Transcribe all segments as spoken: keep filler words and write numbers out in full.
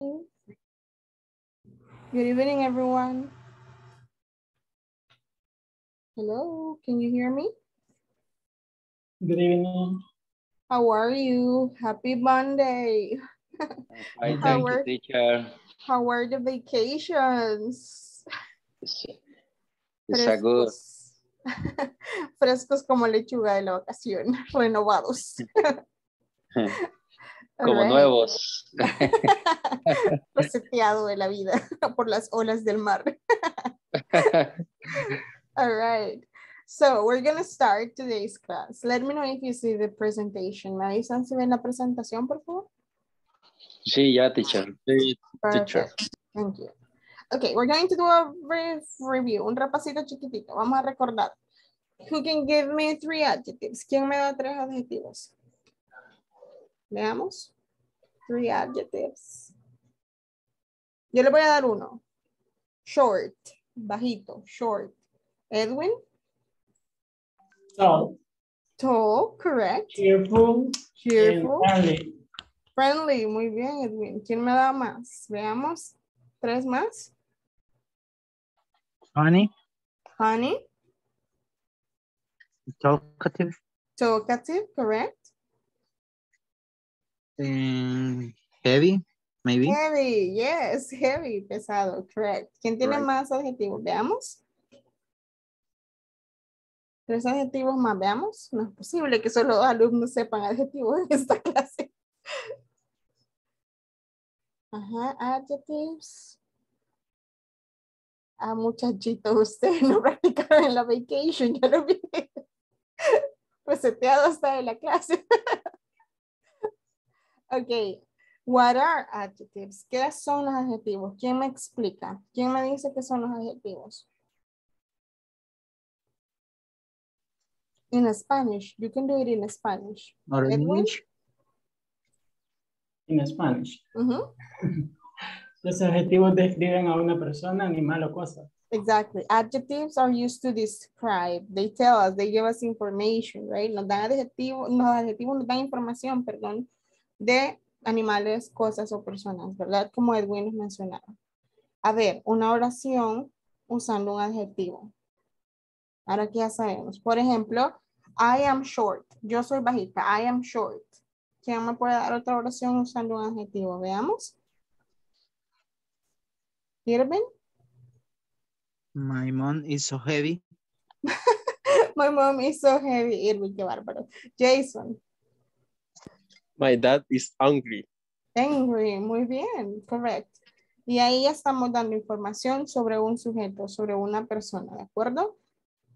Good evening, everyone. Hello, can you hear me? Good evening. How are you? Happy Monday. Hi, thank you, teacher. How are the vacations? It's good. Frescos como lechuga de la ocasión, renovados. Como nuevos. Reseteado de la vida por las olas del mar. All right. So we're going to start today's class. Let me know if you see the presentation. ¿Me avisan si ven la presentación, por favor? Sí, ya, teacher. Sí, teacher. Thank you. Okay, we're going to do a brief review. Un repasito chiquitito. Vamos a recordar. Who can give me three adjectives? ¿Quién me da tres adjetivos? Veamos. Three adjectives. Yo le voy a dar uno. Short. Bajito. Short. Edwin? Tall. Tall, correct. Cheerful. Cheerful. Friendly. Friendly. Muy bien, Edwin. ¿Quién me da más? Veamos. Tres más. Honey. Honey. Talkative. Talkative, correct. Um, heavy, maybe. Heavy, yes, heavy, pesado, correct. ¿Quién tiene right. más adjetivos? Veamos. Tres adjetivos más, veamos. No es posible que solo los alumnos sepan adjetivos en esta clase. Ajá, adjectives. Ah, muchachitos, ustedes no practicaron en la vacation, ya lo vi. Reseteado hasta de la clase. Ok, what are adjectives? ¿Qué son los adjetivos? ¿Quién me explica? ¿Quién me dice qué son los adjetivos? In Spanish, you can do it in Spanish. Or in English? In Spanish. Uh-huh. Los adjetivos describen a una persona, animal o cosa. Exactly. Adjectives are used to describe. They tell us, they give us information, right? Nos dan adjetivos, los adjetivos nos dan información, perdón, de animales, cosas o personas, ¿verdad? Como Edwin nos mencionaba. A ver, una oración usando un adjetivo. Ahora que ya sabemos. Por ejemplo, I am short. Yo soy bajita. I am short. ¿Quién me puede dar otra oración usando un adjetivo? Veamos. Irving. My mom is so heavy. My mom is so heavy. Irving, qué bárbaro. Jason. My dad is angry. Angry. Muy bien. Correct. Y ahí ya estamos dando información sobre un sujeto, sobre una persona, ¿de acuerdo?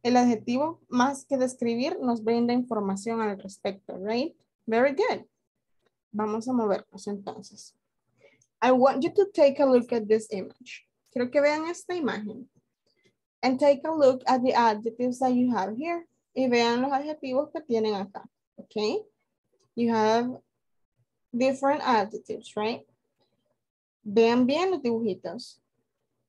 El adjetivo, más que describir, nos brinda información al respecto, right? Very good. Vamos a movernos entonces. I want you to take a look at this image. Quiero que vean esta imagen. And take a look at the adjectives that you have here. Y vean los adjetivos que tienen acá, okay? You have different adjectives, right? Vean bien los dibujitos.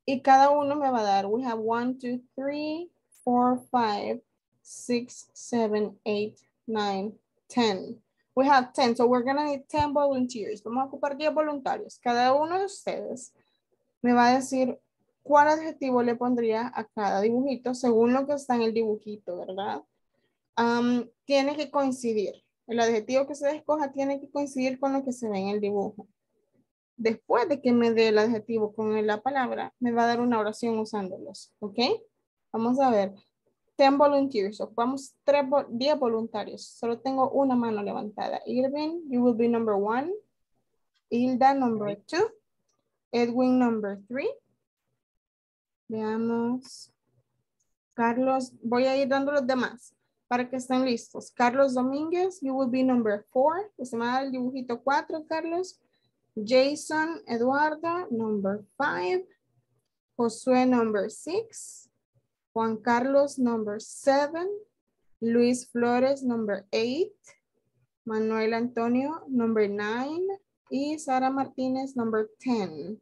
Y cada uno me va a dar, we have one, two, three, four, five, six, seven, eight, nine, ten. We have ten, so we're gonna need ten volunteers. Vamos a ocupar diez voluntarios. Cada uno de ustedes me va a decir cuál adjetivo le pondría a cada dibujito según lo que está en el dibujito, ¿verdad? Um, tiene que coincidir. El adjetivo que se escoja tiene que coincidir con lo que se ve en el dibujo. Después de que me dé el adjetivo con la palabra, me va a dar una oración usándolos, ¿ok? Vamos a ver, ten volunteers, ocupamos diez voluntarios, solo tengo una mano levantada. Irving, you will be number one. Hilda, number two. Edwin, number three. Veamos. Carlos, voy a ir dando los demás para que estén listos. Carlos Dominguez, you will be number four. Se me da el dibujito cuatro, Carlos. Jason, Eduardo, number five. Josué, number six. Juan Carlos, number seven. Luis Flores, number eight. Manuel Antonio, number nine. Y Sara Martinez, number ten.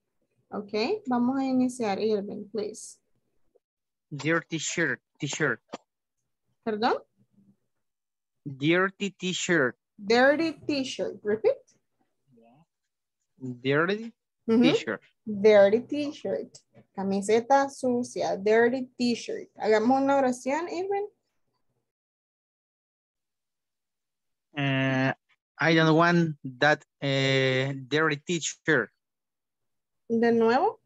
Okay, vamos a iniciar, Irving, please. Dirty shirt, t-shirt. ¿Perdón? Dirty t-shirt. Dirty t-shirt, repeat. Dirty Mm-hmm. T-shirt. Dirty t-shirt. Camiseta sucia. Dirty t-shirt. Hagamos una oración, Irving. Uh, I don't want that uh, dirty t-shirt. De nuevo.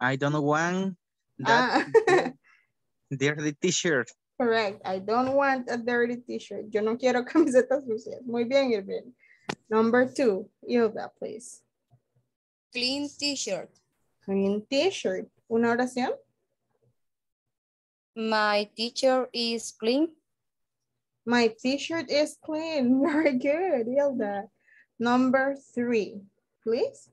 I don't want that ah. dirty t-shirt. Correct. I don't want a dirty t-shirt. Yo no quiero camisetas sucias. Muy bien, Irving. Number two, Hilda, please. Clean t-shirt. Clean t-shirt. Una oración. My t-shirt is clean. My t-shirt is clean. Very good, Hilda. Number three, please.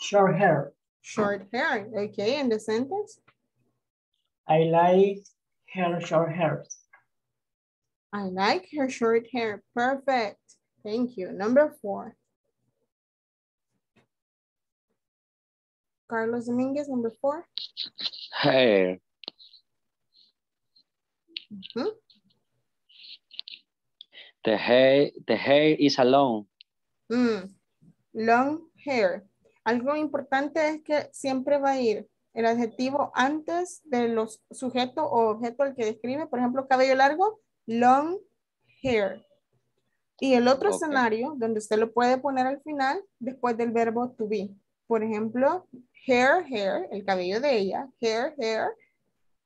Short hair. Short hair. Okay, and the sentence? I like her short hair. I like her short hair. Perfect. Thank you. Number four. Carlos Dominguez, number four. Hair. Mm-hmm. The hair. The hair is long. Mm. Long hair. Algo importante es que siempre va a ir el adjetivo antes de los sujetos o objeto al que describe. Por ejemplo, cabello largo, long hair. Y el otro okay. escenario donde usted lo puede poner al final después del verbo to be. Por ejemplo, hair, hair, el cabello de ella, hair, hair,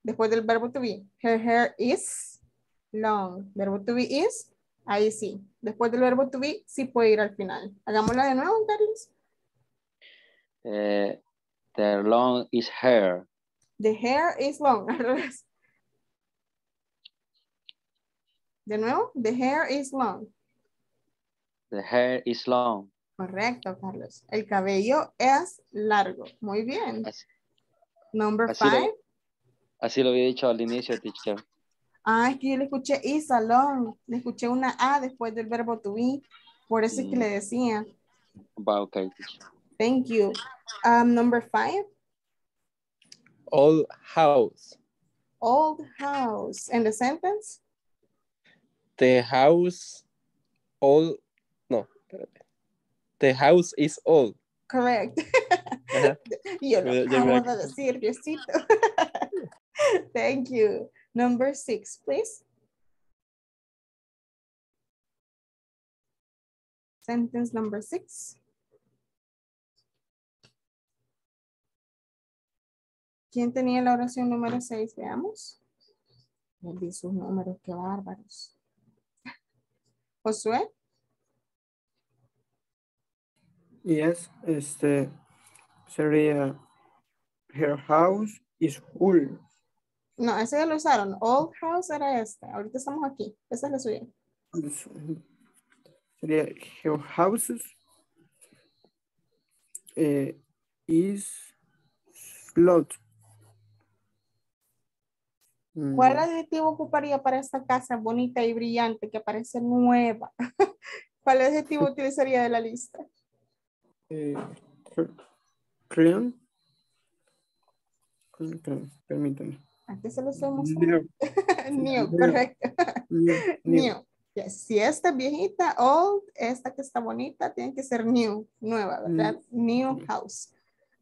después del verbo to be. Her hair is long. Verbo to be is, ahí sí. Después del verbo to be, sí puede ir al final. Hagámosla de nuevo, Carlos. Uh, the long is hair. The hair is long. De nuevo, the hair is long. The hair is long. Correcto, Carlos. El cabello es largo. Muy bien. Así, Number así five. Lo, así lo había dicho al inicio, teacher. Ah, es que yo le escuché is a long. Le escuché una A después del verbo to be. Por eso es que le decía. Va, ok. Thank you. Um, number five. Old house. Old house. And the sentence? The house old. The house is old. Correct. Uh-huh. Yo no acabo de decir, Diosito. Thank you. Number six, please. Sentence number six. ¿Quién tenía la oración número seis? Veamos. Me di sus números, qué bárbaros. Josué. Yes, este sería her house is old. No, ese ya lo usaron. Old house era este. Ahorita estamos aquí. Esa es la suya. Sería her house eh, is slot. ¿Cuál adjetivo ocuparía para esta casa bonita y brillante que parece nueva? ¿Cuál adjetivo utilizaría de la lista? Eh, clean. Permítame. Aquí se lo estoy mostrando. New, correcto. New. New. Yes. Si esta viejita, old, esta que está bonita, tiene que ser new, nueva, ¿verdad? New, new house.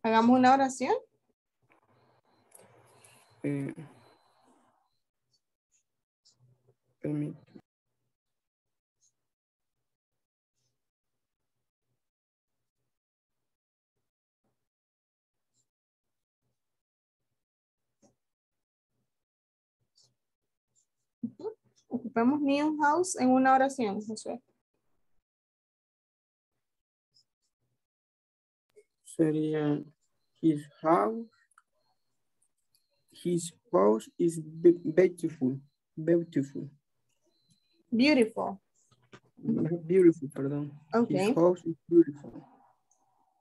Hagamos una oración. Eh, permítame. Ocupemos new house en una oración, Josué. Sería his house. His house is beautiful. Beautiful. Beautiful. Beautiful, perdón. Okay. His house is beautiful.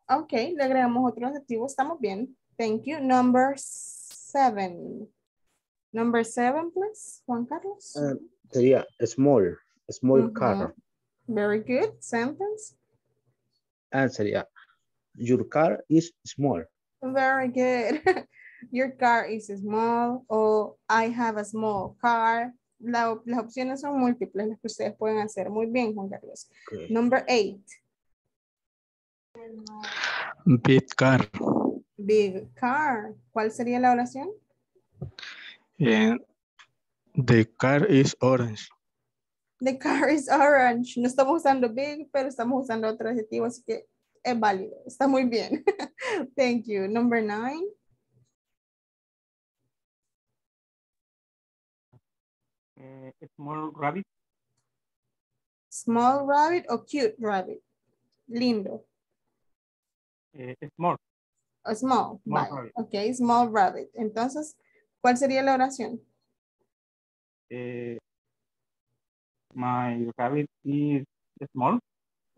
Ok, le agregamos otro adjetivo. Estamos bien. Thank you. Number seven. Number seven, please, Juan Carlos. Uh, yeah, a small, a small mm-hmm. car. Very good. Sentence? Answer, yeah. Your car is small. Very good. Your car is small. Oh, I have a small car. la, las opciones son múltiples las que ustedes pueden hacer. Muy bien, Juan Carlos. Okay. Number eight. Big car. Big car. ¿Cuál sería la oración? And the car is orange. The car is orange. No estamos usando big, pero estamos usando otro adjetivo, así que es válido. Está muy bien. Thank you. Number nine. Uh, small rabbit. Small rabbit o cute rabbit. Lindo. Uh, small. A small. Small. Ok, small rabbit. Entonces, ¿cuál sería la oración? Uh, my rabbit is small.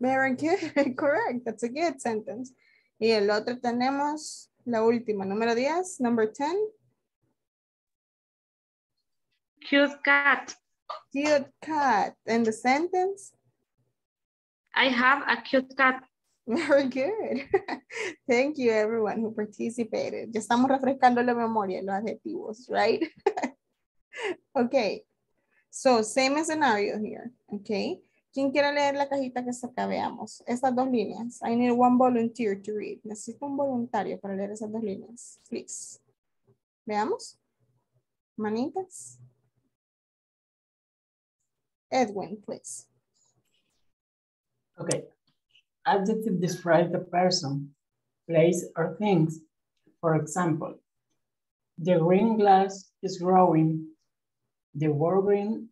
Very good. Correct. That's a good sentence. Y el otro tenemos la última, número diez, number ten. Cute cat. Cute cat. And the sentence? I have a cute cat. Very good. Thank you everyone who participated. Ya estamos refrescando la memoria, los adjetivos, right? Okay. So, same scenario here. Okay. ¿Quién quiere leer la cajita que está acá? Veamos. Estas dos líneas. I need one volunteer to read. Necesito un voluntario para leer esas dos líneas. Please. Veamos. Manitas. Edwin, please. Okay. Adjective describe the person, place, or things. For example, the green grass is growing. The word green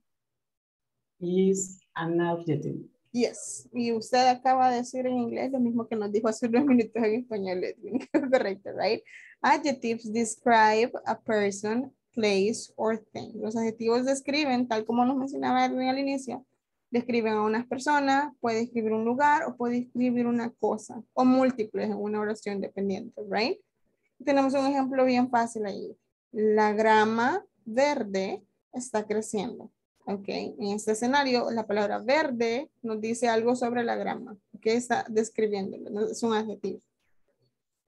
is an adjective. Yes. Y usted acaba de decir en inglés lo mismo que nos dijo hace unos minutos en español, Edwin. Correcto, right? Adjectives describe a person, place or thing. Los adjetivos describen, tal como nos mencionaba Edwin al inicio, describen a unas personas, puede describir un lugar o puede describir una cosa o múltiples en una oración dependiente, right? Tenemos un ejemplo bien fácil ahí. La grama verde está creciendo, ok. En este escenario, la palabra verde nos dice algo sobre la grama, que está describiéndolo, es un adjetivo.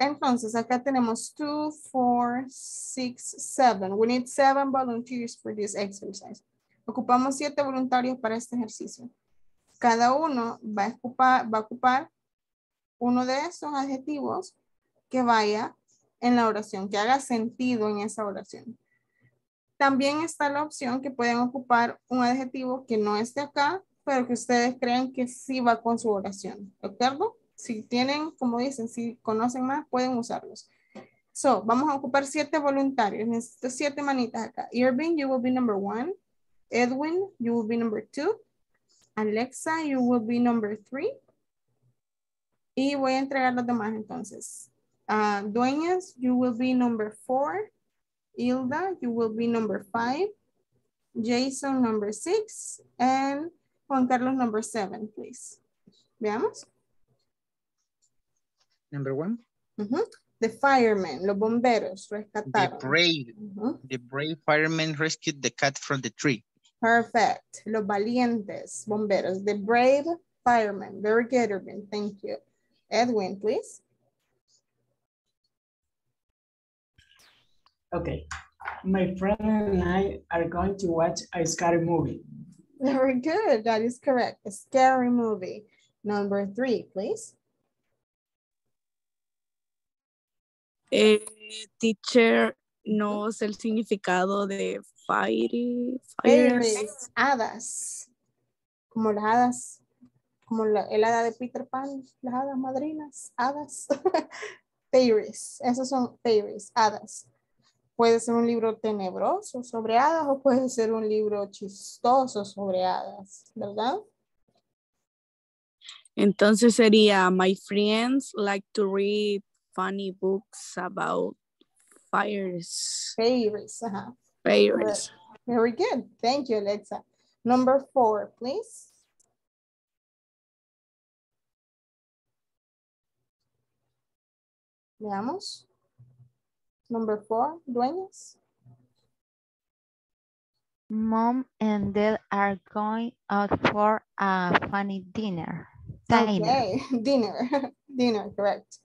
Entonces, acá tenemos two, four, six, seven. We need seven volunteers for this exercise. Ocupamos siete voluntarios para este ejercicio. Cada uno va a ocupar, va a ocupar uno de esos adjetivos que vaya en la oración, que haga sentido en esa oración. También está la opción que pueden ocupar un adjetivo que no esté acá, pero que ustedes crean que sí va con su oración. ¿De acuerdo? Si tienen, como dicen, si conocen más, pueden usarlos. So, vamos a ocupar siete voluntarios. Necesito siete manitas acá. Irving, you will be number one. Edwin, you will be number two. Alexa, you will be number three. Y voy a entregar los demás entonces. Uh, Dueñas, you will be number four. Hilda, you will be number five. Jason, number six. And Juan Carlos, number seven, please. Veamos. Number one. Mm-hmm. The firemen, los bomberos, rescataron. The brave, mm-hmm. the brave firemen rescued the cat from the tree. Perfect. Los valientes, bomberos. The brave firemen. Very good, Irving. Thank you. Edwin, please. Okay. My friend and I are going to watch a scary movie. Very good. That is correct. A scary movie. Number three, please. Eh, teacher, no sé el significado de fairy, fairies. Hadas, como las hadas, como la, el hada de Peter Pan, las hadas madrinas, hadas, fairies, esos son fairies, hadas. Puede ser un libro tenebroso sobre hadas o puede ser un libro chistoso sobre hadas, ¿verdad? Entonces sería, my friends like to read funny books about fairies. Fairies, uh-huh. Fairies. Very good. Thank you, Alexa. Number four, please. Veamos. Number four, Dueñas. Mom and Dad are going out for a funny dinner. Diner. Okay, dinner. Dinner, correct.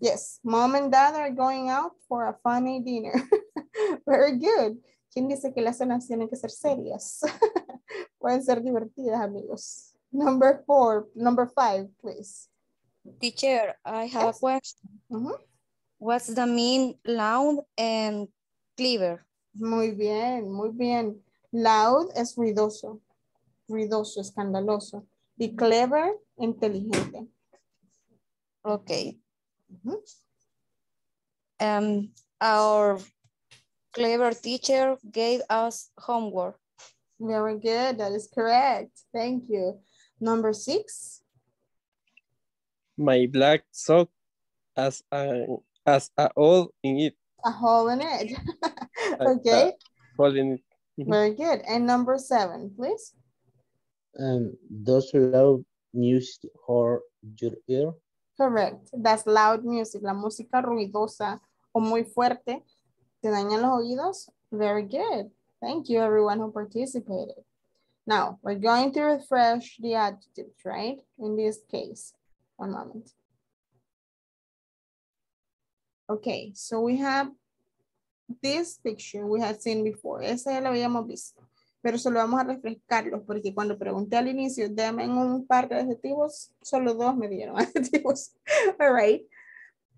Yes, Mom and Dad are going out for a funny dinner. Very good. ¿Quién dice que las cenas tienen que ser serias? Pueden ser divertidas, amigos. Number four, number five, please. Teacher, I have yes. a question. Uh-huh. What's the mean loud and clever? Muy bien, muy bien. Loud es ruidoso, ruidoso, escandaloso. Y clever, inteligente. Okay. Uh-huh. Um, our clever teacher gave us homework. Very good, that is correct. Thank you. Number six. My black sock has a, has a hole in it. A hole in it. Okay. Hole in it. Very good. And number seven, please. Um, does loud music hurt your ear? Correct. That's loud music. La música ruidosa o muy fuerte te dañan los oídos. Very good. Thank you, everyone who participated. Now, we're going to refresh the adjectives, right? In this case, one moment. Okay, so we have this picture we had seen before. Esa ya la habíamos visto. Pero solo vamos a refrescarlos porque cuando pregunté al inicio, dame un par de adjetivos, solo dos me dieron adjetivos. All right.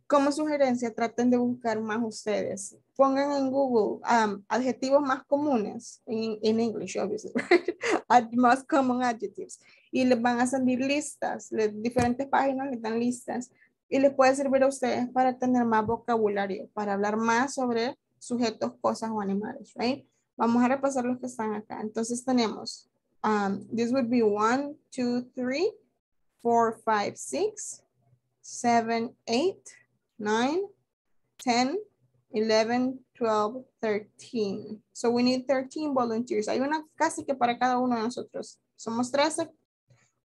Como sugerencia, traten de buscar más ustedes. Pongan en Google um, adjetivos más comunes, in, in English, obviously, right? Ad, most common adjectives. Y les van a salir listas, les, diferentes páginas les dan listas. Y les puede servir a ustedes para tener más vocabulario, para hablar más sobre sujetos, cosas o animales, right? Vamos a repasar los que están acá. Entonces tenemos, um, this would be one, two, three, four, five, six, seven, eight, nine, ten, eleven, twelve, thirteen. So we need thirteen volunteers. Hay una casi que para cada uno de nosotros. Somos trece,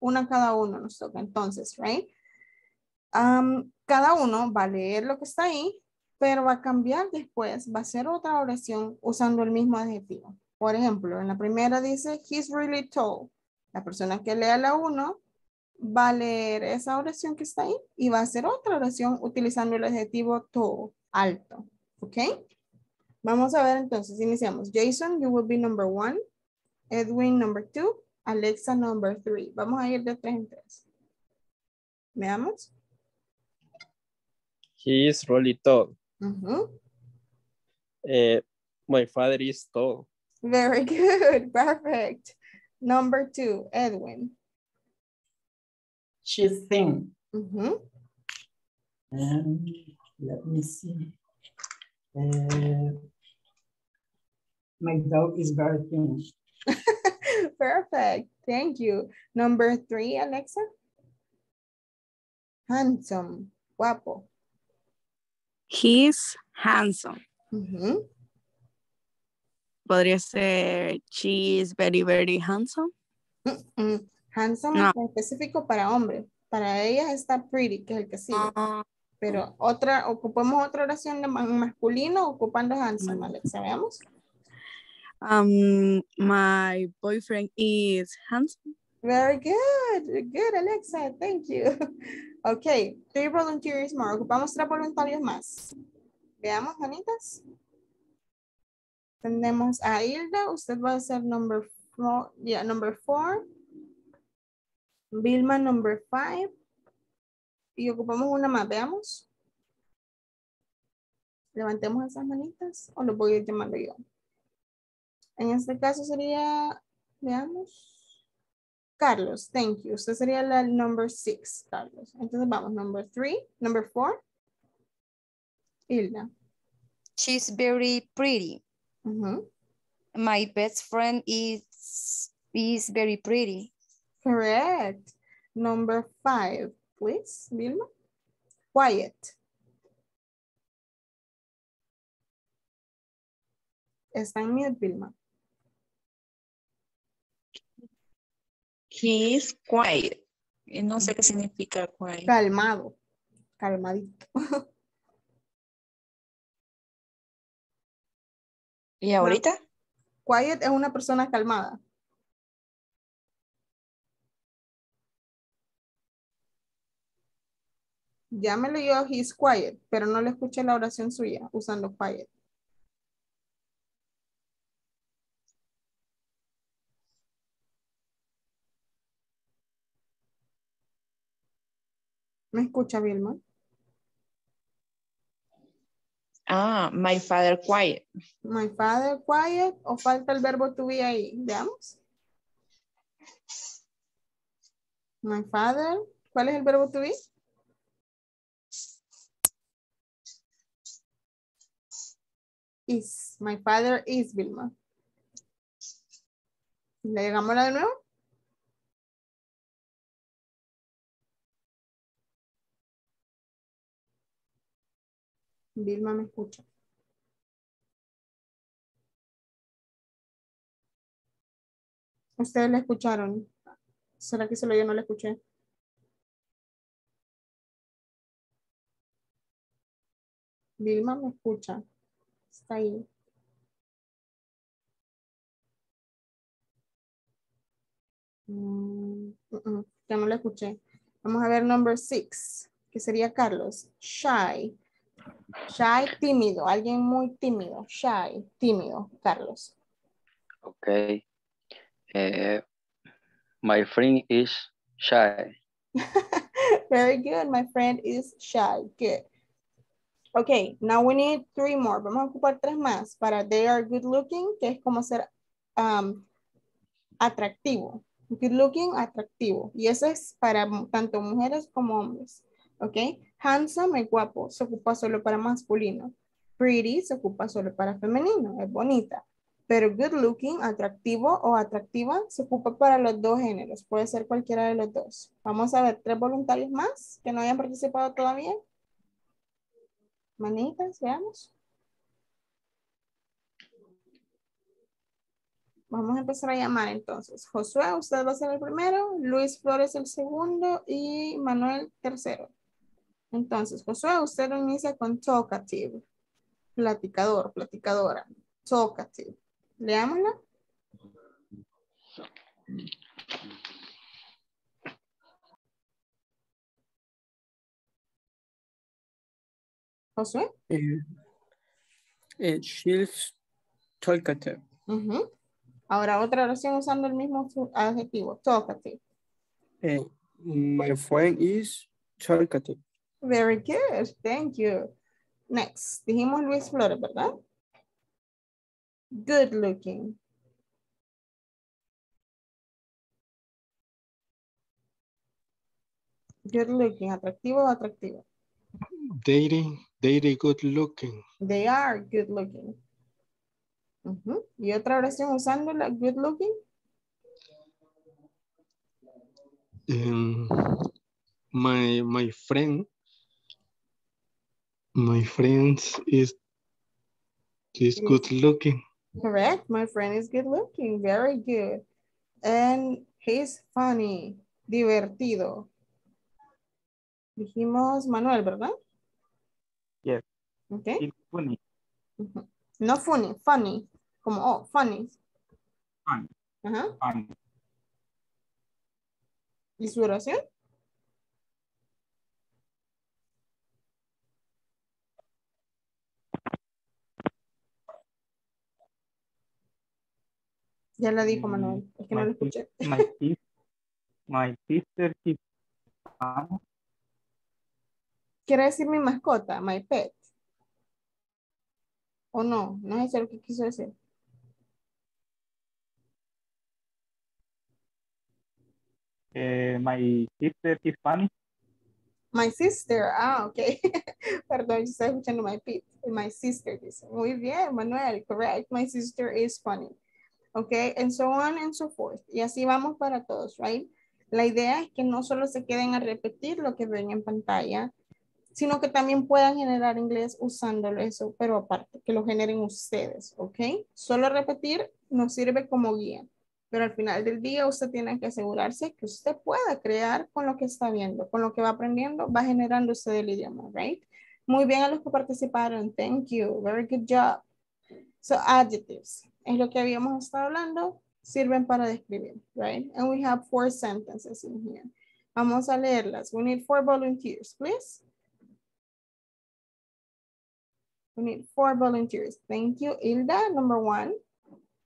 una cada uno nos toca. Entonces, right? Um, cada uno va a leer lo que está ahí, pero va a cambiar después. Va a hacer otra oración usando el mismo adjetivo. Por ejemplo, en la primera dice, he's really tall. La persona que lea la uno va a leer esa oración que está ahí y va a hacer otra oración utilizando el adjetivo tall, alto. ¿Ok? Vamos a ver entonces, iniciamos. Jason, you will be number one. Edwin, number two. Alexa, number three. Vamos a ir de tres en tres. Veamos. He is really tall. Uh-huh. uh, my father is tall. Very good. Perfect. Number two, Edwin. She's thin. Mm-hmm. Um, let me see. Uh, my dog is very thin. Perfect. Thank you. Number three, Alexa. Handsome. Guapo. He's handsome. Mm-hmm. Podría ser, she is very, very handsome. Mm-mm. Handsome no. En específico para hombre. Para ellas está pretty, que es el que sigue. Uh, Pero otra, ocupamos otra oración de masculino ocupando handsome, Alexa. Veamos. Um, my boyfriend is handsome. Very good. Good, Alexa. Thank you. Okay. Three volunteers more. Ocupamos tres voluntarios más. Veamos, Janitas. Tenemos a Hilda. Usted va a ser number four. Yeah, number four. Vilma, number five. Y ocupamos una más, veamos. Levantemos esas manitas o lo voy a ir llamando yo. En este caso sería, veamos. Carlos, thank you. Usted sería la number six, Carlos. Entonces vamos, number three, number four. Hilda. She's very pretty. Uh-huh. My best friend is, is very pretty. Correct. Number five, please, Vilma. Quiet. Está en mute, Vilma. He is quiet. No sé qué significa quiet. Calmado. Calmadito. ¿Y ahorita? No. Quiet es una persona calmada. Ya me leyó he's quiet, pero no le escuché la oración suya usando quiet. ¿Me escucha, Vilma? Ah, my father quiet. My father quiet, o falta el verbo to be ahí. Veamos. My father, ¿cuál es el verbo to be? Is. My father is, Vilma. ¿Le llegamos la de nuevo? Vilma, ¿me escucha? ¿Ustedes la escucharon? ¿Será que solo yo no la escuché? Vilma, ¿me escucha? Está ahí. Mm, uh-uh, ya no la escuché. Vamos a ver number six, que sería Carlos. Shy. Shy, tímido. Alguien muy tímido. Shy, tímido. Carlos. Ok. Uh, my friend is shy. Very good. My friend is shy. Good. Ok. Now we need three more. Vamos a ocupar tres más para they are good looking, que es como ser um, atractivo. Good looking, atractivo. Y eso es para tanto mujeres como hombres. Ok. Handsome es guapo, se ocupa solo para masculino. Pretty se ocupa solo para femenino, es bonita. Pero good looking, atractivo o atractiva, se ocupa para los dos géneros. Puede ser cualquiera de los dos. Vamos a ver, tres voluntarios más que no hayan participado todavía. Manitas, veamos. Vamos a empezar a llamar entonces. Josué, usted va a ser el primero. Luis Flores el segundo. Y Manuel tercero. Entonces, Josué, usted lo inicia con talkative. Platicador, platicadora. Talkative. Leámosla. Josué. Uh, she's talkative. Uh-huh. Ahora, otra oración usando el mismo adjetivo. Talkative. Uh, my friend is talkative. Very good. Thank you. Next. Dijimos Luis Flores, ¿verdad? Good looking. Good looking. Atractivo o atractivo. They, they good looking. They are good looking. Uh-huh. Y otra oración usando la good looking. Um, my, my friend. My friend is, is good looking. Correct. My friend is good looking. Very good. And he's funny. Divertido. Dijimos Manuel, ¿verdad? Yes. Okay. It's funny. Uh-huh. No funny. Funny. Como, oh, funny. Funny. Uh-huh. Funny. ¿Y su oración? Ya la dijo Manuel, es que my, no la escuché. My, sister, my sister is funny. ¿Quiere decir mi mascota? My pet. ¿O no? No es eso lo que quiso decir. Eh, my sister is funny. My sister, ah, ok. Perdón, yo estaba escuchando my pet. My sister dice. Muy bien, Manuel, correct. My sister is funny. Okay, and so on and so forth. Y así vamos para todos, right? La idea es que no solo se queden a repetir lo que ven en pantalla, sino que también puedan generar inglés usándolo eso, pero aparte, que lo generen ustedes, ¿ok? Solo repetir nos sirve como guía, pero al final del día usted tiene que asegurarse que usted pueda crear con lo que está viendo, con lo que va aprendiendo, va generando usted el idioma, right? Muy bien a los que participaron. Thank you. Very good job. So adjectives. Es lo que habíamos estado hablando, sirven para describir, right? And we have four sentences in here. Vamos a leerlas. We need four volunteers, please. We need four volunteers. Thank you, Hilda, number one.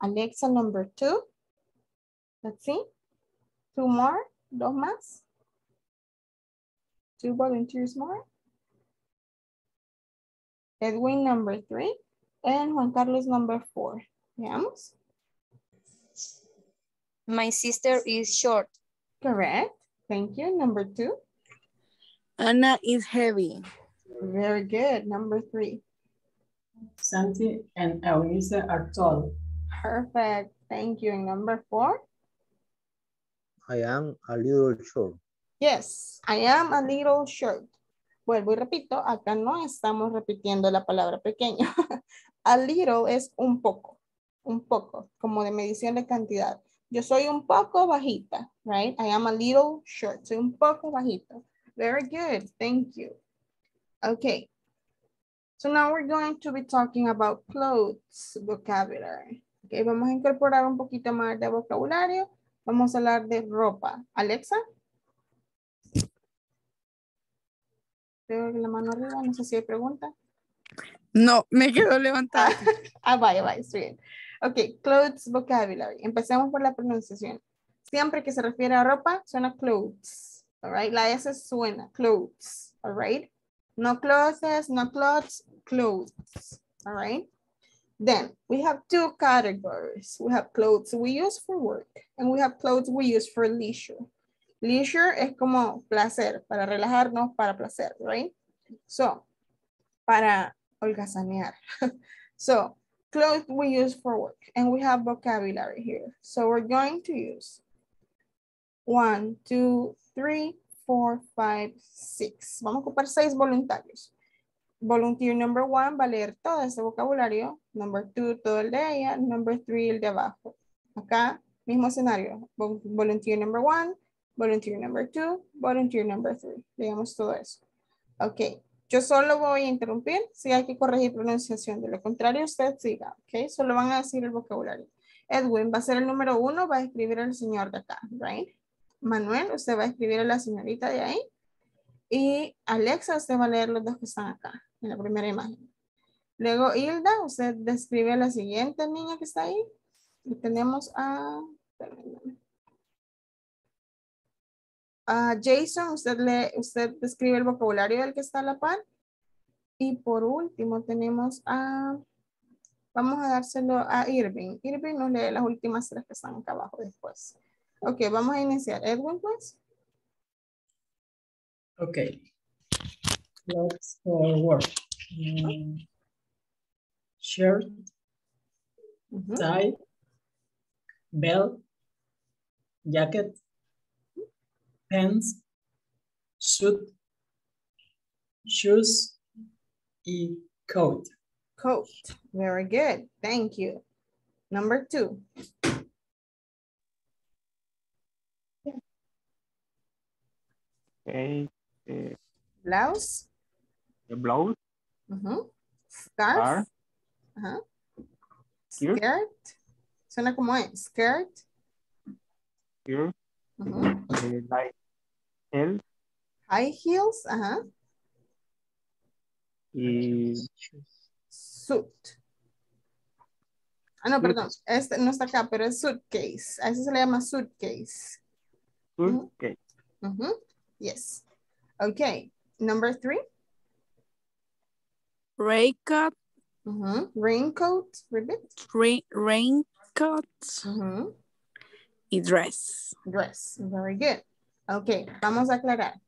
Alexa, number two. Let's see. Two more, dos más. two volunteers more. Edwin number three and Juan Carlos number four. Veamos. My sister is short. Correct. Thank you. Number two. Anna is heavy. Very good. Number three. Santi and Elisa are tall. Perfect. Thank you. And number four. I am a little short. Yes, I am a little short. Vuelvo y repito, acá no estamos repitiendo la palabra pequeño. A little es un poco, un poco, como de medición de cantidad. Yo soy un poco bajita, right? I am a little short. Soy un poco bajita. Very good. Thank you. Okay. So now we're going to be talking about clothes vocabulary. Okay, vamos a incorporar un poquito más de vocabulario. Vamos a hablar de ropa. Alexa. Tengo la mano arriba, no sé si hay pregunta. No, me quedo levantada. Ah, vaya, vaya, estoy bien. Ok, clothes vocabulary. Empecemos por la pronunciación. Siempre que se refiere a ropa, suena clothes. All right, la S suena, clothes. All right. No clothes, no clothes, clothes. All right. Then we have two categories. We have clothes we use for work and we have clothes we use for leisure. Leisure es como placer, para relajarnos, para placer, right? So, para holgazanear. So, clothes we use for work and we have vocabulary here. So we're going to use one, two, three, four, five, six. Vamos a ocupar seis voluntarios. Volunteer number one va a leer todo ese vocabulario. Number two, todo el de ella. Number three, el de abajo. Acá, mismo escenario. Volunteer number one, volunteer number two, volunteer number three. Leamos todo eso. Ok. Yo solo voy a interrumpir si hay que corregir pronunciación. De lo contrario, usted siga. Ok. Solo van a decir el vocabulario. Edwin va a ser el número uno, va a escribir al señor de acá. Right? Manuel, usted va a escribir a la señorita de ahí. Y Alexa, usted va a leer los dos que están acá, en la primera imagen. Luego Hilda, usted describe a la siguiente niña que está ahí. Y tenemos a... a Jason, usted, le, usted describe el vocabulario del que está a la par. Y por último tenemos a... vamos a dárselo a Irving. Irving nos lee las últimas tres que están acá abajo después. Ok, vamos a iniciar. Edwin, please. Okay, clothes for work. Um, shirt, mm-hmm. tie, belt, jacket, mm-hmm. pants, suit, shoes, and coat. Coat, very good, thank you. Number two. Okay. The blouse. The blouse. Uh-huh. Scarf. Uh-huh. Skirt. Skirt. Suena como es. Skirt. Skirt. Uh-huh. uh, like heel. High heels. Uh-huh. Y... suit. Ah, no, perdón. Este no está acá, pero es suitcase. A eso se le llama suitcase. Suitcase. Uh-huh. Uh-huh. Yes. Okay, number three. Raincoat. Mm-hmm. Raincoat, ribbit. Rain, raincoat. Mm-hmm. Y dress. Dress, very good. Okay, vamos a aclarar.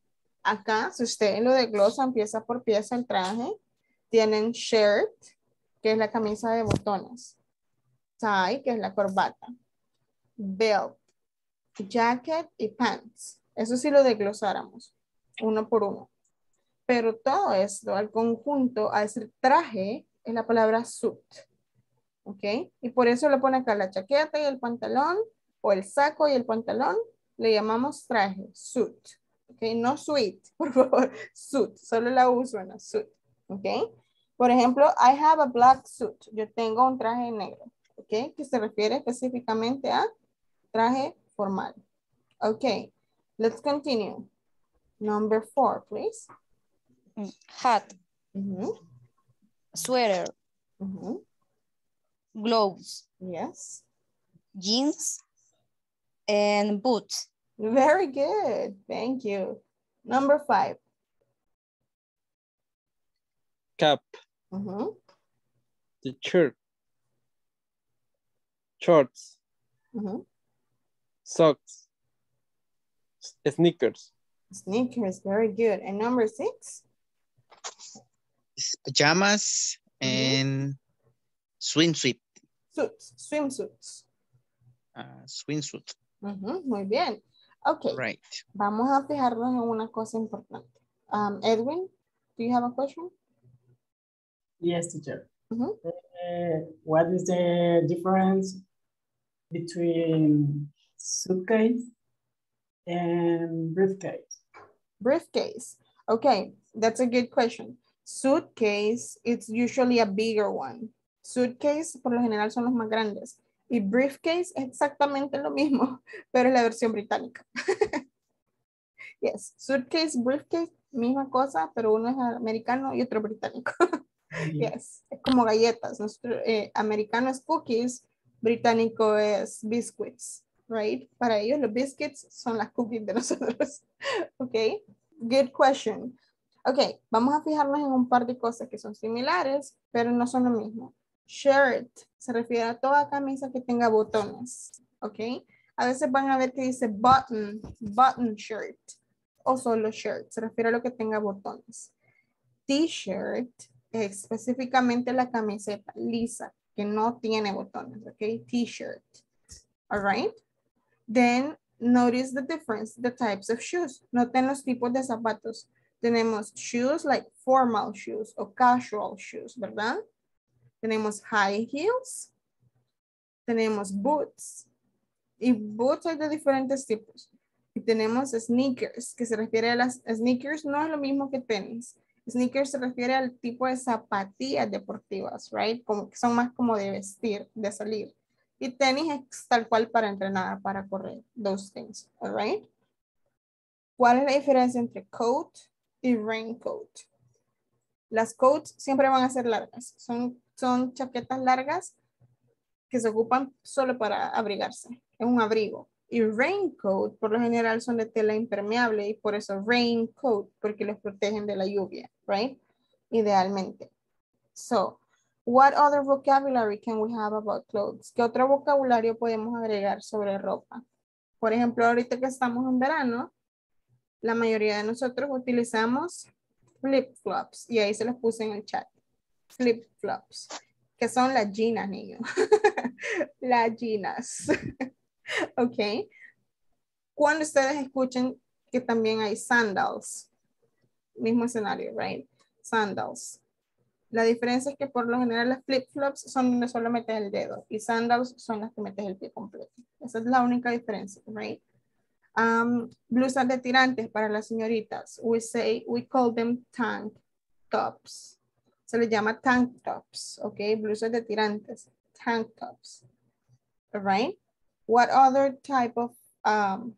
Acá, si usted lo desglosan pieza por pieza el traje, tienen shirt, que es la camisa de botones. Tie, que es la corbata. Belt, jacket y pants. Eso sí lo desglosáramos. Uno por uno. Pero todo esto, al conjunto, al decir traje, es la palabra suit. ¿Ok? Y por eso le pone acá la chaqueta y el pantalón, o el saco y el pantalón, le llamamos traje, suit. ¿Ok? No suite, por favor, suit. Solo la uso en la suit. ¿Ok? Por ejemplo, I have a black suit. Yo tengo un traje negro. ¿Ok? Que se refiere específicamente a traje formal. Ok. Let's continue. Number four, please. Hat. Mm-hmm. Sweater. Mm-hmm. Gloves. Yes. Jeans. And boots. Very good. Thank you. Number five. cap, mm-hmm. the shirt, shorts, mm-hmm. socks, sneakers. Sneakers, very good. And number six? It's pajamas and swimsuit. Suits, swimsuits. Uh, swimsuit. Uh-huh, muy bien. Okay. Right. Vamos a fijarnos en una cosa importante. Um, Edwin, do you have a question? Yes, teacher. Uh-huh. uh, what is the difference between suitcase and briefcase? Briefcase. Okay, that's a good question. Suitcase, it's usually a bigger one. Suitcase, por lo general, son los más grandes. Y briefcase es exactamente lo mismo, pero es la versión británica. Yes, suitcase, briefcase, misma cosa, pero uno es americano y otro británico. Yes, es como galletas. Nuestro, eh, americano es cookies, británico es biscuits, right? Para ellos los biscuits son las cookies de nosotros. Okay, good question. Ok, vamos a fijarnos en un par de cosas que son similares, pero no son lo mismo. Shirt se refiere a toda camisa que tenga botones, ok. A veces van a ver que dice button, button shirt, o solo shirt, se refiere a lo que tenga botones. T-shirt es específicamente la camiseta lisa, que no tiene botones, ok. T-shirt, alright. Then, notice the difference, the types of shoes. Noten los tipos de zapatos. Tenemos shoes, like formal shoes o casual shoes, ¿verdad? Tenemos high heels. Tenemos boots. Y boots hay de diferentes tipos. Y tenemos sneakers, que se refiere a las... Sneakers no es lo mismo que tenis. Sneakers se refiere al tipo de zapatillas deportivas, right? Como que son más como de vestir, de salir. Y tenis es tal cual para entrenar, para correr. Those things, all right? ¿Cuál es la diferencia entre coat y raincoat? Las coats siempre van a ser largas. Son, son chaquetas largas que se ocupan solo para abrigarse. Es un abrigo. Y raincoat, por lo general, son de tela impermeable y por eso raincoat, porque los protegen de la lluvia, right? Idealmente. So, what other vocabulary can we have about clothes? ¿Qué otro vocabulario podemos agregar sobre ropa? Por ejemplo, ahorita que estamos en verano, la mayoría de nosotros utilizamos flip-flops. Y ahí se los puse en el chat. Flip-flops. Que son las jeans, niños. Las jeans. Ok. Cuando ustedes escuchen que también hay sandals. Mismo escenario, right? Sandals. La diferencia es que por lo general las flip-flops son donde solo metes el dedo. Y sandals son las que metes el pie completo. Esa es la única diferencia, right? Um, blusas de tirantes para las señoritas. We say, we call them tank tops. Se les llama tank tops, okay? Blusas de tirantes, tank tops. All right? What other type of, um,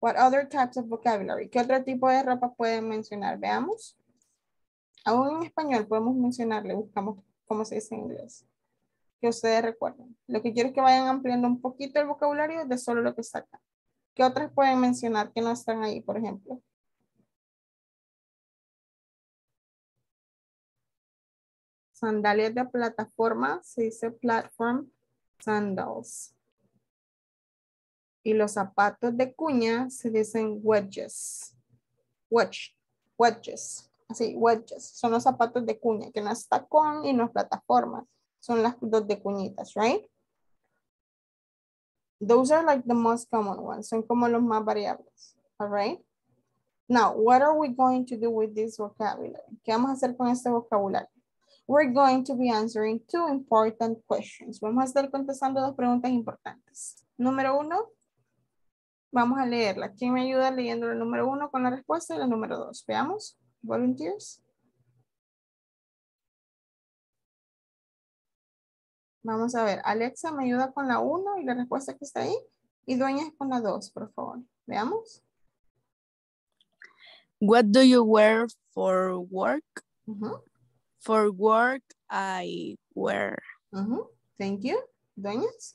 what other types of vocabulary? ¿Qué otro tipo de ropa pueden mencionar? Veamos. Aún en español podemos mencionarle, buscamos cómo se dice en inglés. Que ustedes recuerden. Lo que quiero es que vayan ampliando un poquito el vocabulario de solo lo que está acá. ¿Qué otras pueden mencionar que no están ahí, por ejemplo? Sandalias de plataforma, se dice platform sandals. Y los zapatos de cuña se dicen wedges. Wedge, wedges. Así, wedges. Son los zapatos de cuña, que no es tacón y no es plataforma. Son las dos de cuñitas, right? Those are like the most common ones. Son como los más variables. All right? Now, what are we going to do with this vocabulary? ¿Qué vamos a hacer con este vocabulario? We're going to be answering two important questions. Vamos a estar contestando dos preguntas importantes. Número uno, vamos a leerla. ¿Quién me ayuda leyendo la número uno con la respuesta y la número dos? Veamos. Volunteers. Vamos a ver, Alexa me ayuda con la uno y la respuesta que está ahí. Y Dueñas con la dos, por favor. Veamos. What do you wear for work? Uh-huh. For work, I wear. Uh-huh. Thank you. Dueñas.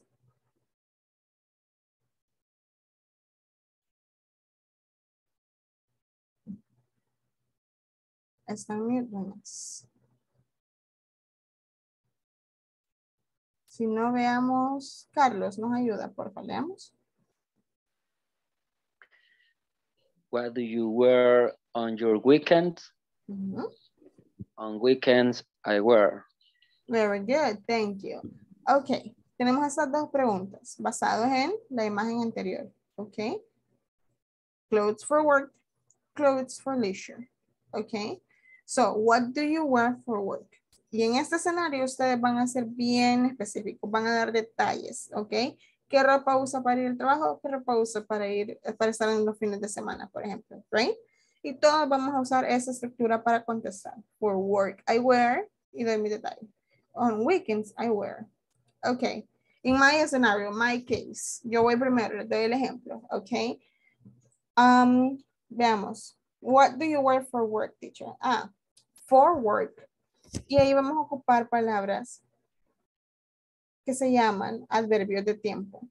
Está en mute, Dueñas. Si no, veamos. Carlos, nos ayuda, por favor, leamos. What do you wear on your weekend? Mm-hmm. On weekends, I wear. Very good, thank you. Ok, tenemos estas dos preguntas basadas en la imagen anterior. Ok. Clothes for work, clothes for leisure. Ok. So, what do you wear for work? Y en este escenario ustedes van a ser bien específicos, van a dar detalles. Ok. ¿Qué ropa usa para ir al trabajo? ¿Qué ropa usa para ir, para estar en los fines de semana, por ejemplo? Right? Y todos vamos a usar esa estructura para contestar. For work, I wear, y doy mi detalle. On weekends, I wear. Ok. In my scenario, my case, yo voy primero, les doy el ejemplo. Ok. Um, veamos. What do you wear for work, teacher? Ah, for work. Y ahí vamos a ocupar palabras que se llaman adverbios de tiempo.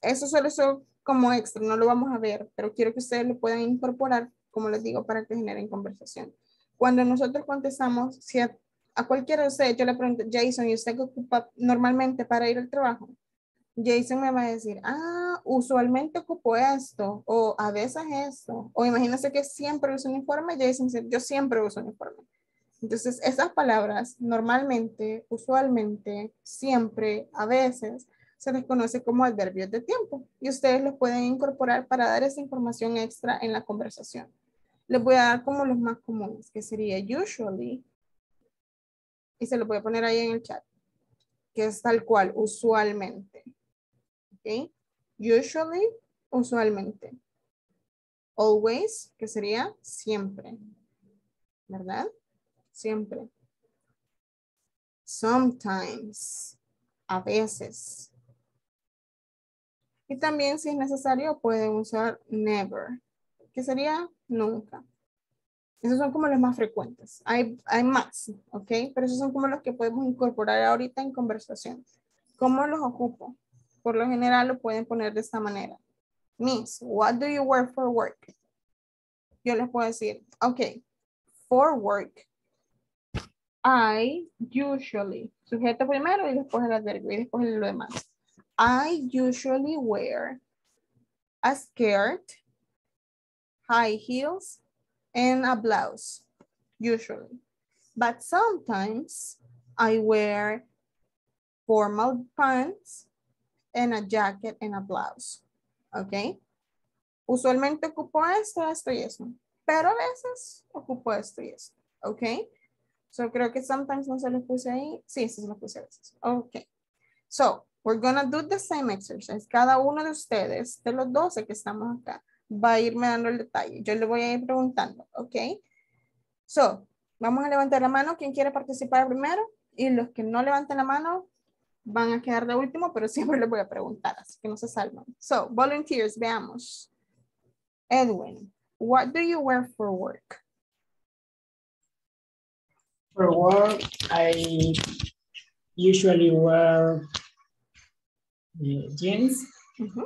Eso solo es como extra, no lo vamos a ver, pero quiero que ustedes lo puedan incorporar, como les digo, para que generen conversación. Cuando nosotros contestamos, si a, a cualquiera de ustedes yo le pregunto, Jason, ¿y usted qué ocupa normalmente para ir al trabajo? Jason me va a decir, ah, usualmente ocupo esto, o a veces esto, o imagínense que siempre uso uniforme, Jason dice, yo siempre uso uniforme. Entonces, esas palabras normalmente, usualmente, siempre, a veces, se les conoce como adverbios de tiempo. Y ustedes los pueden incorporar para dar esa información extra en la conversación. Les voy a dar como los más comunes, que sería usually. Y se los voy a poner ahí en el chat. Que es tal cual, usualmente. ¿Ok? Usually, usualmente. Always, que sería siempre. ¿Verdad? Siempre. Sometimes. A veces. Y también si es necesario pueden usar never. Que sería nunca. Esos son como los más frecuentes. Hay, hay más. Ok. Pero esos son como los que podemos incorporar ahorita en conversación. ¿Cómo los ocupo? Por lo general lo pueden poner de esta manera. Miss, what do you wear for work? Yo les puedo decir. Ok. For work. I usually, sujeto primero y después el adverbio y después lo demás. I usually wear a skirt, high heels, and a blouse, usually. But sometimes I wear formal pants and a jacket and a blouse, ¿ok? Usualmente ocupo esto, esto y eso, pero a veces ocupo esto y eso, ¿ok? So, creo que sometimes no se los puse ahí. Sí, sí se los puse a veces. Ok. So, we're gonna do the same exercise. Cada uno de ustedes, de los doce que estamos acá, va a irme dando el detalle. Yo le voy a ir preguntando. Ok. So, vamos a levantar la mano. ¿Quién quiere participar primero? Y los que no levanten la mano van a quedar de último, pero siempre les voy a preguntar. Así que no se salvan. So, volunteers, veamos. Edwin, what do you wear for work? For work, I usually wear jeans, mm-hmm.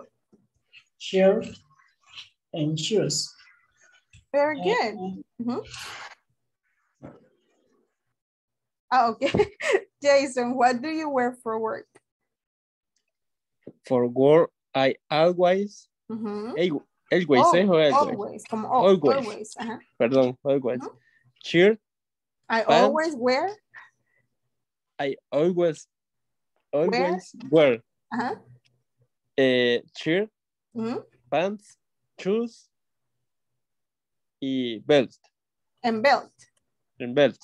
shirt, and shoes. Very and, good. Mm-hmm. Oh, okay. Jason, what do you wear for work? For work, I always, mm-hmm. always, oh, eh, always, always, como, oh, always, always. Uh-huh. Perdón, always, uh-huh. shirt. I pants. always wear. I always, always wear. wear uh-huh. uh, shirt, mm-hmm. pants, shoes, y belt. And belt. And belt.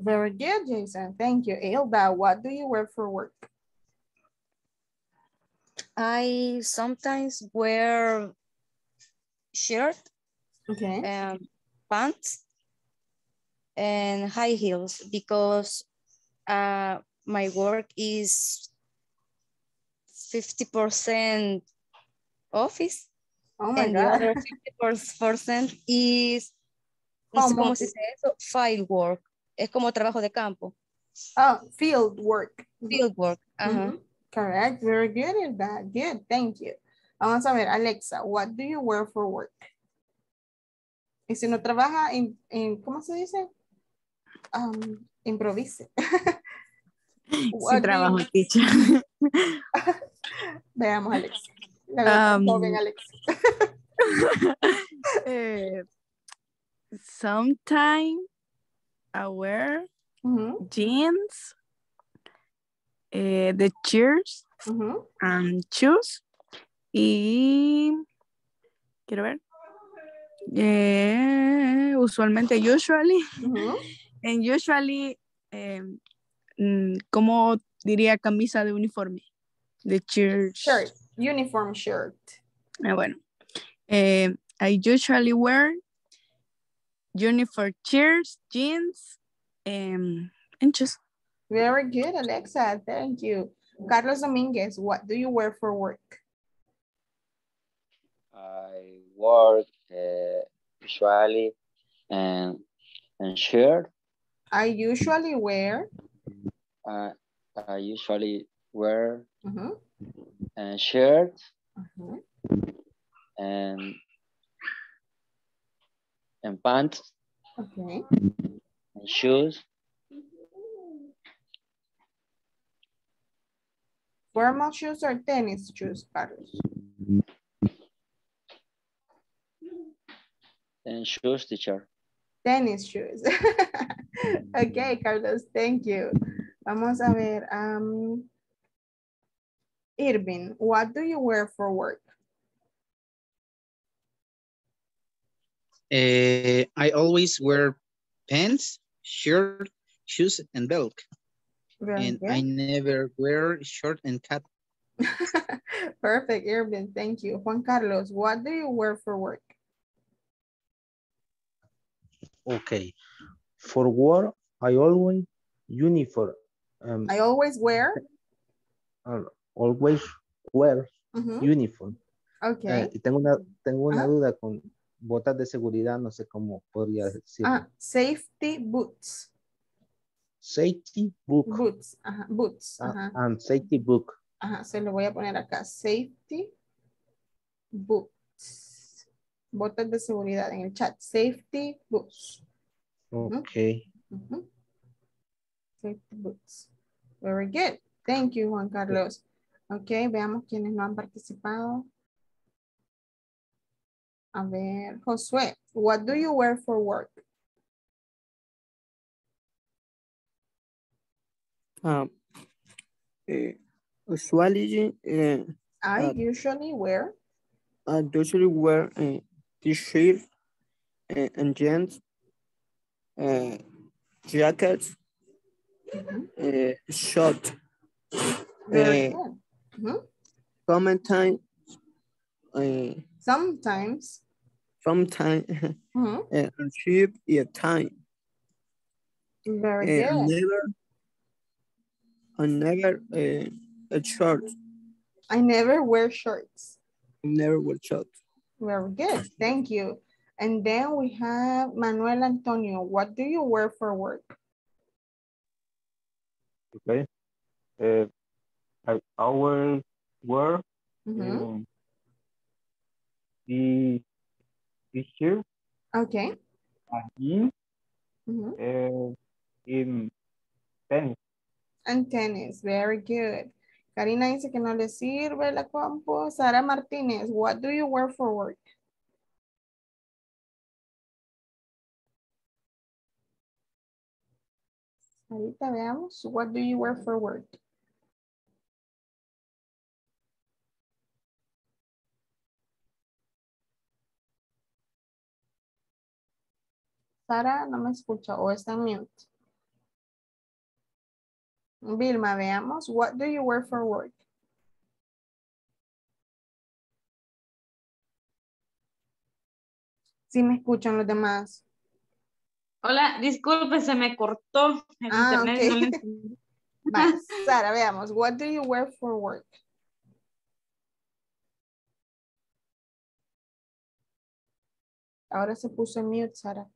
Very good, Jason. Thank you. Hilda, what do you wear for work? I sometimes wear shirt, okay, and pants, and high heels because uh, my work is fifty percent office. Oh my and God. The other fifty percent is, no sé cómo se dice eso, field work. Es como trabajo de campo. Oh, field work. Field work. Uh-huh. Mm-hmm. Correct. Very good at that. Good. Thank you. Vamos a ver, Alexa, what do you wear for work? Y si no trabaja, in, in, ¿cómo se dice? Um, improvise. Sí, trabajo, teacher. Veamos, Alex. La verdad, um, joven, Alex. uh, sometime I wear mm-hmm. jeans, uh, the chairs, mm-hmm. and shoes. Y quiero ver. Yeah, usualmente, usually, uh-huh. and usually, eh, ¿cómo diría camisa de uniforme? The shirt. Shirt, uniform shirt. Eh, bueno, eh, I usually wear uniform shirts, jeans, um, and shoes. Very good, Alexa. Thank you. Carlos Dominguez, what do you wear for work? I work uh, usually and and shirt. I usually wear. Uh, I usually wear uh-huh. and shirt uh-huh. and and pants. Okay. And shoes. Formal shoes or tennis shoes, Carlos? And shoes, teacher. Tennis shoes. Okay, Carlos, thank you. Vamos a ver. Um, Irving, what do you wear for work? Uh, I always wear pants, shirt, shoes, and belt. Very and good. I never wear shirt and cap. Perfect, Irving, thank you. Juan Carlos, what do you wear for work? Okay, for work, I always uniform. Um, I always wear? Uh, always wear uh-huh. uniform. Okay. Eh, tengo una, tengo una uh-huh. duda con botas de seguridad, no sé cómo podría decir. Ah, safety boots. Safety book. Boots, ajá, boots. Ajá. Uh, and safety book. Ajá, se lo voy a poner acá, safety boots. Botas de seguridad en el chat. Safety boots. Okay. Uh-huh. Safety boots. Very good. Thank you, Juan Carlos. Okay, veamos quienes no han participado. A ver, Josué, what do you wear for work? Um, uh, usually, uh, I usually wear. I usually wear a uh, t-shirt uh, and jeans, uh, jackets, mm-hmm. uh, shorts. Uh, mm-hmm. Sometimes, uh, sometimes, sometimes, mm-hmm. uh, and cheap yeah, time. Very uh, good. Never, I never uh, a shirt. I never wear shorts. Never will shot. Very good, thank you. And then we have Manuel Antonio. What do you wear for work? Okay, uh, I always wear mm-hmm. um, the t-shirt. Okay. And mm-hmm. uh, in tennis. And tennis, very good. Karina dice que no le sirve la compu. Sara Martinez, what do you wear for work? Ahorita veamos. What do you wear for work? Sara no me escucha o está en mute. Vilma, veamos. What do you wear for work? Sí me escuchan los demás. Hola, disculpe, se me cortó el ah, internet. Okay. No le... Va, Sara, veamos. What do you wear for work? Ahora se puso en mute, Sara.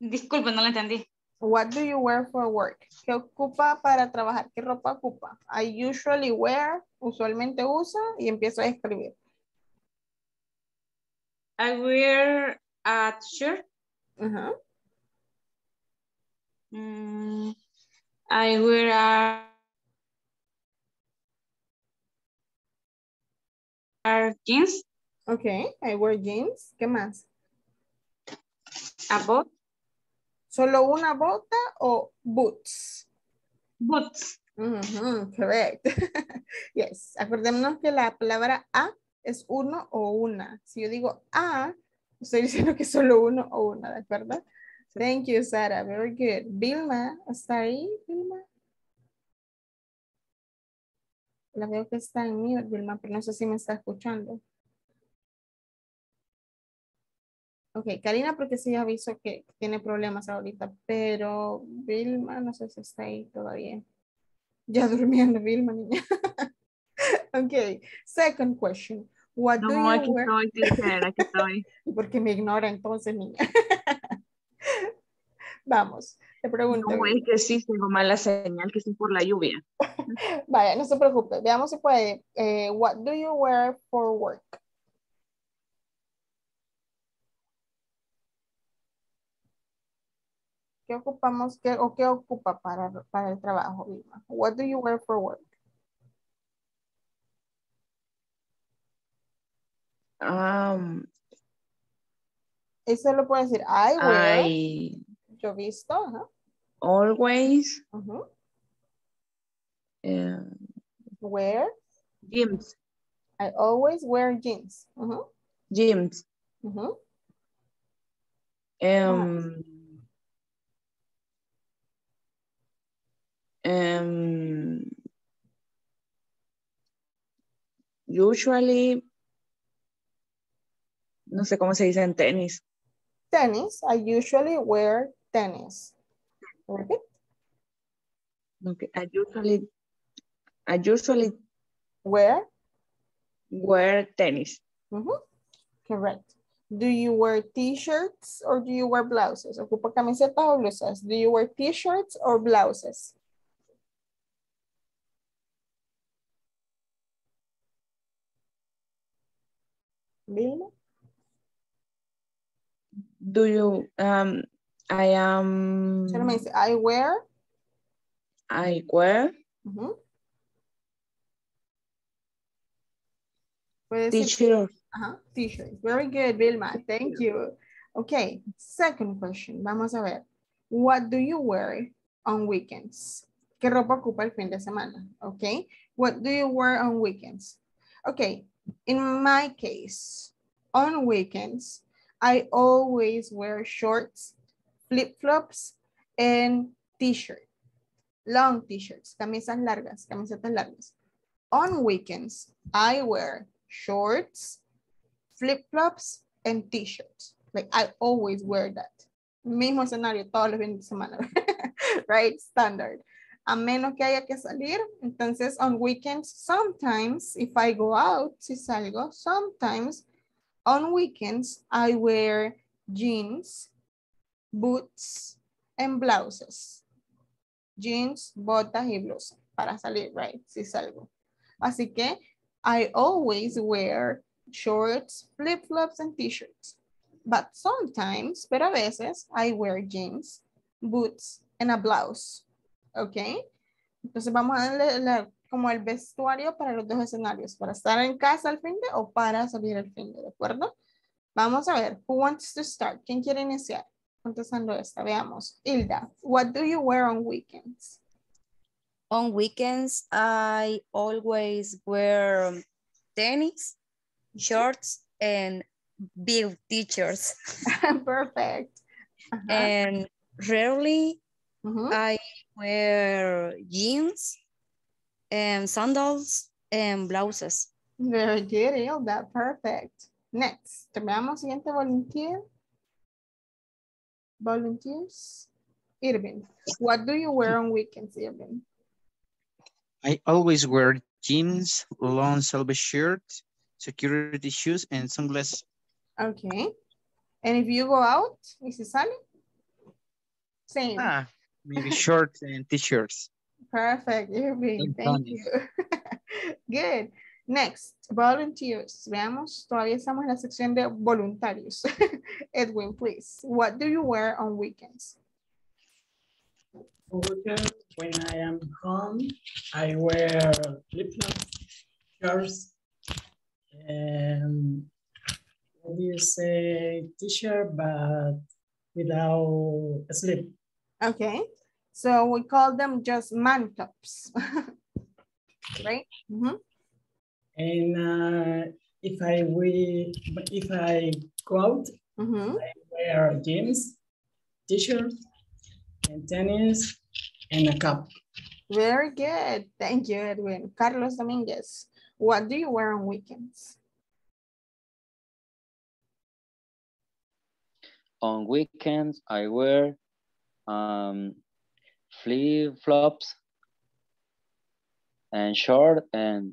Disculpe, no lo entendí. What do you wear for work? ¿Qué ocupa para trabajar? ¿Qué ropa ocupa? I usually wear, usualmente usa, y empiezo a escribir. I wear a t-shirt. Uh-huh. mm, I wear a jeans. Okay, I wear jeans. ¿Qué más? A bot. ¿Solo una bota o boots? Boots. Mm-hmm, correct. Yes. Acordémonos que la palabra a es uno o una. Si yo digo a, estoy diciendo que solo uno o una, ¿de acuerdo? Thank you, Sara. Very good. Vilma, ¿está ahí, Vilma? La veo que está en mute, Vilma, pero no sé si me está escuchando. Ok, Karina, porque sí aviso que tiene problemas ahorita, pero Vilma, no sé si está ahí todavía. Ya durmiendo, Vilma, niña. Ok, second question. What no, do you aquí wear? Estoy, teacher, aquí estoy. Porque me ignora entonces, niña. Vamos, te pregunto. No, es que sí, tengo mala señal, que sí por la lluvia. Vaya, no se preocupe. Veamos si puede. Eh, what do you wear for work? ¿Qué ocupamos qué, o qué ocupa para, para el trabajo, Vilma? What do you wear for work? Um, Eso lo puedo decir. I wear. I... Yo visto. Ajá. Always. Uh-huh. uh, wear. Jeans. I always wear jeans. Uh-huh. Jeans. Uh-huh. Um, Um, usually, no sé cómo se dice en tenis. Tenis, I usually wear tennis. Repeat. Okay, I usually, I usually wear, wear tennis. Mm-hmm. Correct. Do you wear t-shirts or do you wear blouses? ¿Ocupa camisetas o blusas? Do you wear t-shirts or blouses? Vilma? Do you, um, I am... Um, I wear. I wear. Uh-huh. T-shirt. Uh-huh. T-shirt. Very good, Vilma. Thank you. Okay, second question. Vamos a ver. What do you wear on weekends? ¿Qué ropa ocupa el fin de semana? Okay. What do you wear on weekends? Okay. In my case, on weekends, I always wear shorts, flip-flops, and t-shirt. Long t-shirts, camisas largas, camisetas largas. On weekends, I wear shorts, flip-flops, and t-shirts. Like, I always wear that. Mismo escenario todos los fines de semana. Right? Standard. A menos que haya que salir, entonces on weekends, sometimes, if I go out, si salgo, sometimes, on weekends, I wear jeans, boots, and blouses. Jeans, botas y blusas, para salir, right, si salgo. Así que, I always wear shorts, flip-flops, and t-shirts. But sometimes, pero a veces, I wear jeans, boots, and a blouse. Ok, entonces vamos a darle la, como el vestuario para los dos escenarios, para estar en casa al fin de o para salir al fin de, ¿de acuerdo? Vamos a ver, who wants to start? ¿Quién quiere iniciar? Contestando esta, veamos. Hilda, what do you wear on weekends? On weekends, I always wear tennis, shorts, and big t-shirts. Perfect. Uh-huh. And rarely, uh-huh. I wear jeans and sandals and blouses. Very good, Hilda. Perfect. Next. Terminamos siguiente volunteer. Volunteers. Irving. What do you wear on weekends, Irving? I always wear jeans, long sleeve shirt, security shoes, and sunglasses. Okay. And if you go out, Missus Sally? Same. Ah, maybe shorts and t-shirts. Perfect, Irving. Thank you. Good. Next, volunteers. Veamos, todavía estamos en la sección de voluntarios. Edwin, please. What do you wear on weekends? When I am home, I wear flip-flops, shorts, and what do you say, t-shirt, but without a slip. Okay, so we call them just man tops, right? Mm-hmm. And uh, if I we if I go out, mm-hmm. I wear jeans, t-shirt, and tennis, and a cup. Very good. Thank you, Edwin. Carlos Dominguez, what do you wear on weekends? On weekends, I wear um, flip-flops and short and,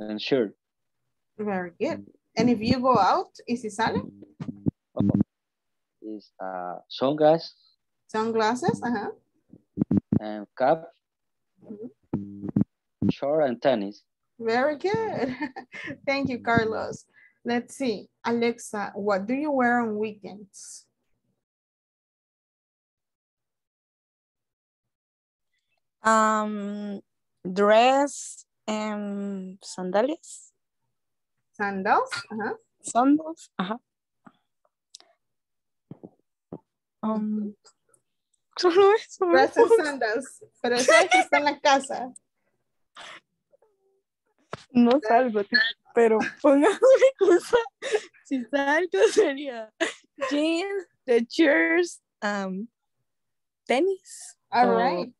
and shirt. Very good. And if you go out, is it sale? Is uh, sunglasses. Sunglasses, uh-huh. And cap, mm-hmm. short and tennis. Very good. Thank you, Carlos. Let's see. Alexa, what do you wear on weekends? Um, dress and sandalias. Sandals? Uh-huh. Sandals, uh-huh. Um, dress and sandals, pero sabes que está en la casa. No salgo, pero póngame cosa. Si salgo sería jeans, the chairs, um, tennis. All right.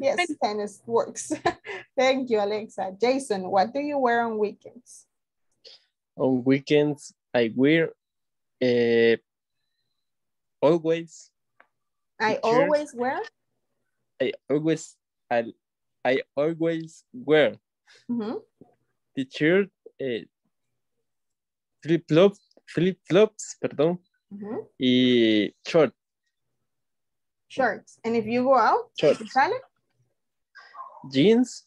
Yes, tennis works. Thank you, Alexa. Jason, what do you wear on weekends? On weekends, I wear uh, always. I always wear? I always, I, I always wear. Mm-hmm. T-shirt, eh, flip-flops, flip-flops, perdón, mm-hmm. y short. Shorts. And if you go out, shorts. Jeans,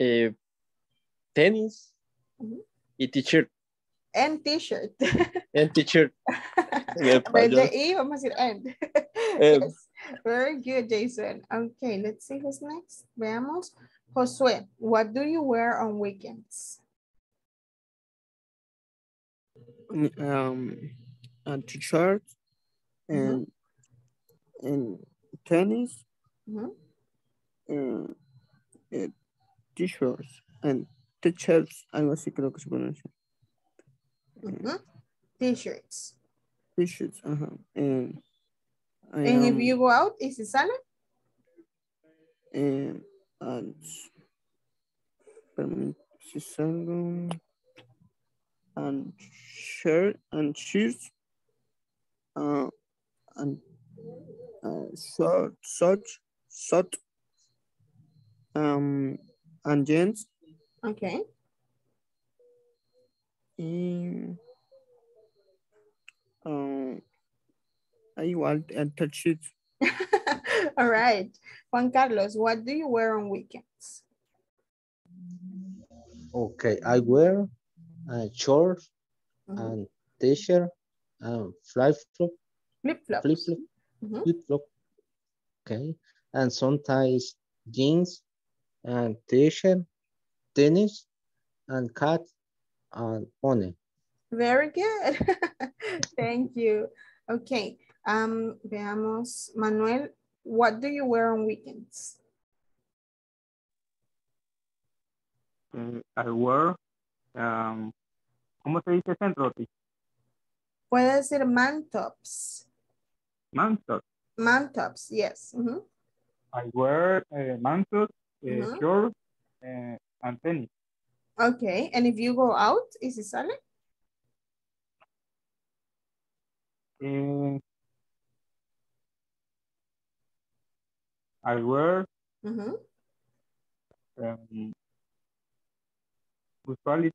eh, tennis, mm-hmm. y t-shirt. And t-shirt. And t-shirt. Y vamos a decir and. Yes. Very good, Jason. Okay, let's see who's next. Veamos. Josué, what do you wear on weekends? Um, a t-shirt and mm-hmm. and tennis, mm-hmm. and, and t-shirts and t-shirts. Algo así creo que se pronuncia. Mm-hmm. T-shirts. T-shirts. Uh huh. And I and am, if you go out, is it salad? And. And and shirt and shirts uh, and uh, short short short um and jeans. Okay. In um I want and touch it. All right. Juan Carlos, what do you wear on weekends? Okay, I wear uh, shorts mm-hmm. and t-shirt and flip-flop. Flip-flop. Flip-flop. Mm-hmm. Flip-flop. Okay. And sometimes jeans and t-shirt, tennis, and cat and pony. Very good. Thank you. Okay. Um, veamos, Manuel, what do you wear on weekends? Um, I wear, um, ¿cómo se dice centro? Puede decir mantops. Mantops. Mantops, yes. Mm -hmm. I wear uh, mantops, uh, mm -hmm. shorts, uh, and tennis. Okay, and if you go out, is it salad? Um, I wear mm-hmm. um, usually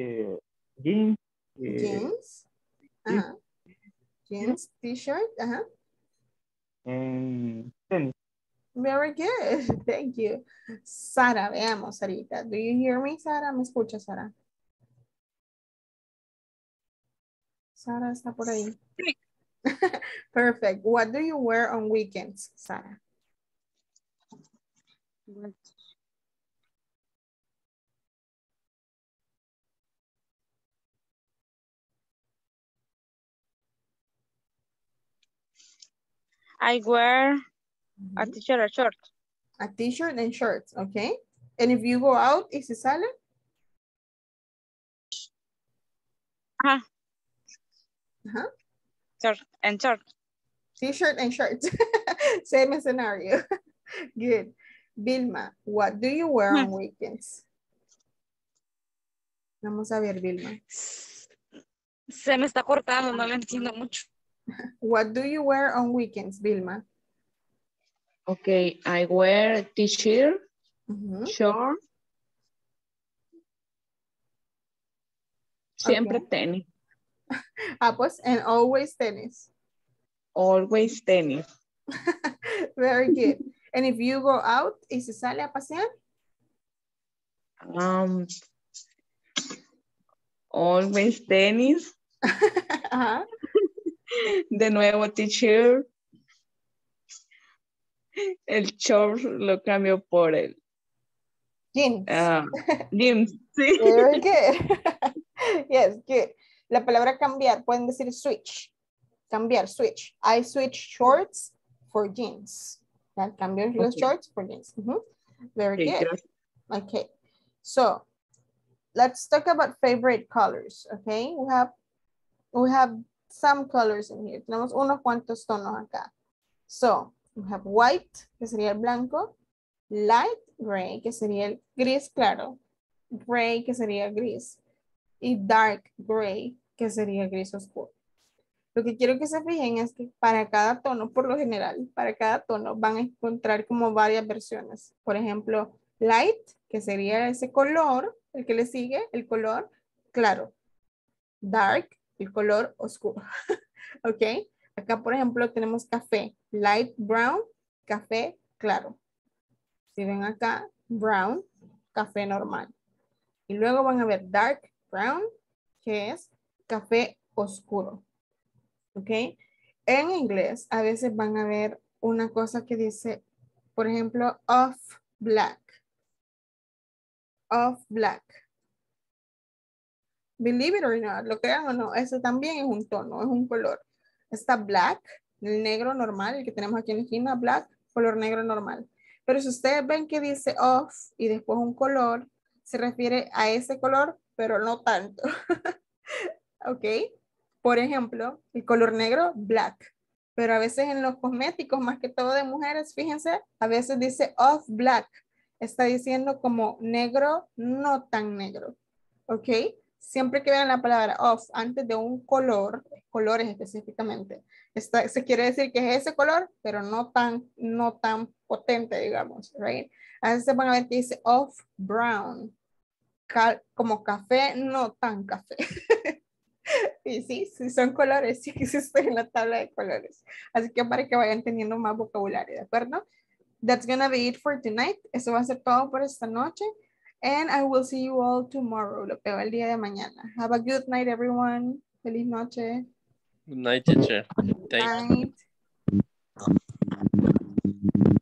uh, jeans, uh, jeans, uh-huh. jeans, t-shirt, uh-huh. and tennis. Very good. Thank you. Sara, veamos, Sarita. Do you hear me, Sara? ¿Me escuchas, Sara? Sara está por ahí. Sí. Perfect. What do you wear on weekends, Sara? I wear mm-hmm. a t-shirt or short. A t-shirt and shorts, okay. And if you go out, is it salad? Uh-huh. Uh-huh. Shirt and short. T-shirt and shorts. Same scenario. Good. Vilma, what do you wear on weekends? Vamos a ver, Vilma. Se me está cortando, no lo entiendo mucho. What do you wear on weekends, Vilma? Okay, I wear t-shirt, mm-hmm. short. Okay. Siempre tenis. Ah, pues, and always tennis. Always tennis. Very good. And if you go out, ¿y se sale a pasear? Um, always tennis. Uh-huh. De nuevo t-shirt. El short lo cambio por el jeans. Uh, jeans. Sí. Very good. Yes, good. La palabra cambiar, pueden decir switch. Cambiar, switch. I switch shorts for jeans. That cambiar los okay. shorts for jeans. Mm-hmm. Very okay, good. Good. Okay. So, let's talk about favorite colors, okay? We have we have some colors in here. Tenemos unos cuantos tonos acá. So, we have white, que sería el blanco. Light gray, que sería el gris claro. Gray, que sería gris. Y dark gray, que sería gris oscuro. Lo que quiero que se fijen es que para cada tono, por lo general, para cada tono van a encontrar como varias versiones. Por ejemplo, light, que sería ese color, el que le sigue, el color claro. Dark, el color oscuro. ¿Ok? Acá, por ejemplo, tenemos café. Light brown, café claro. Si ven acá, brown, café normal. Y luego van a ver dark brown, que es café oscuro. ¿Ok? En inglés a veces van a ver una cosa que dice, por ejemplo, off black. Off black. Believe it or not, lo crean o no, eso también es un tono, es un color. Está black, el negro normal, el que tenemos aquí en la esquina, black, color negro normal. Pero si ustedes ven que dice off y después un color, se refiere a ese color, pero no tanto. ¿Ok? Por ejemplo, el color negro, black. Pero a veces en los cosméticos, más que todo de mujeres, fíjense, a veces dice off black. Está diciendo como negro, no tan negro. ¿Ok? Siempre que vean la palabra off antes de un color, colores específicamente, está, se quiere decir que es ese color, pero no tan, no tan potente, digamos. Right? A veces van a ver que dice off brown. Cal, como café, no tan café. Y sí, sí, son colores, sí existen en la tabla de colores. Así que para que vayan teniendo más vocabulario, ¿de acuerdo? That's gonna be it for tonight. Eso va a ser todo por esta noche. And I will see you all tomorrow. Lo veo el día de mañana. Have a good night, everyone. Feliz noche. Good night, teacher. Good night.